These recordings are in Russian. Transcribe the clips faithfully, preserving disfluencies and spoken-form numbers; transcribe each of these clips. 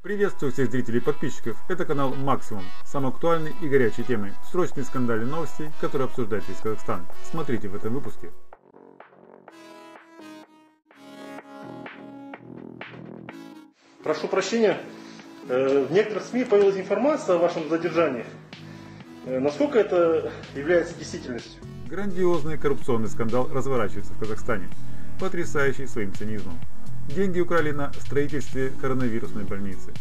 Приветствую всех зрителей и подписчиков, это канал Максимум, самые актуальные и горячие темы, срочные скандальные новости, которые обсуждают весь Казахстан. Смотрите в этом выпуске. Прошу прощения, в некоторых СМИ появилась информация о вашем задержании. Насколько это является действительностью? Грандиозный коррупционный скандал разворачивается в Казахстане, потрясающий своим цинизмом. Деньги украли на строительстве коронавирусной больницы.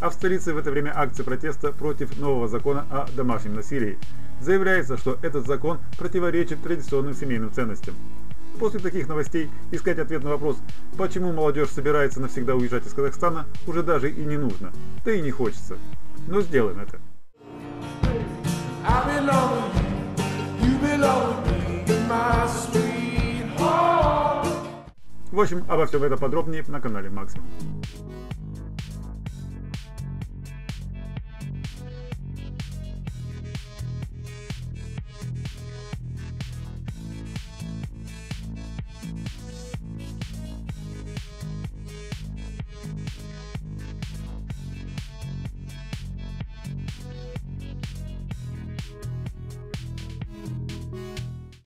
А в столице в это время акция протеста против нового закона о домашнем насилии. Заявляется, что этот закон противоречит традиционным семейным ценностям. После таких новостей искать ответ на вопрос, почему молодежь собирается навсегда уезжать из Казахстана, уже даже и не нужно, да и не хочется. Но сделаем это. В общем, обо всем этом подробнее на канале Максимум.